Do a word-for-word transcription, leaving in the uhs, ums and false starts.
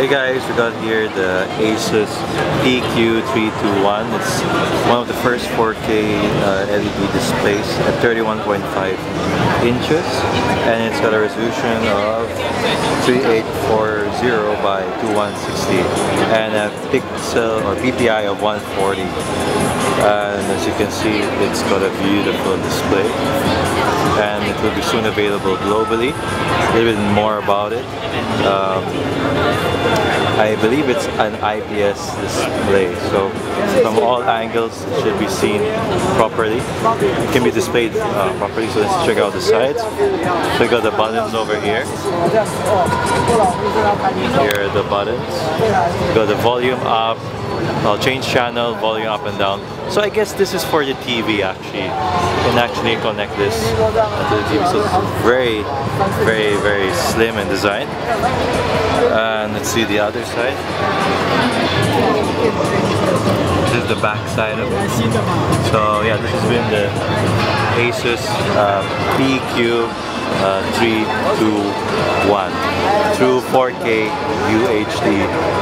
Hey guys, we got here the ASUS P Q three two one. It's one of the first four K uh, L E D displays at thirty-one point five inches, and it's got a resolution of thirty-eight forty by twenty-one sixty and a pixel or P P I of one forty. And as you can see, it's got a beautiful display, and it will be soon available globally. A little bit more about it. Um, I believe it's an I P S display, so from all angles it should be seen properly. It can be displayed uh, properly, so let's check out the sides. So we got the buttons over here. Here are the buttons. We got the volume up. I'll change channel, volume up and down. So I guess this is for the T V actually. You can actually connect this to the T V. So it's very, very, very slim in design. And let's see the other side. This is the back side of it. So yeah, this has been the ASUS uh, P Q three two one. True four K U H D.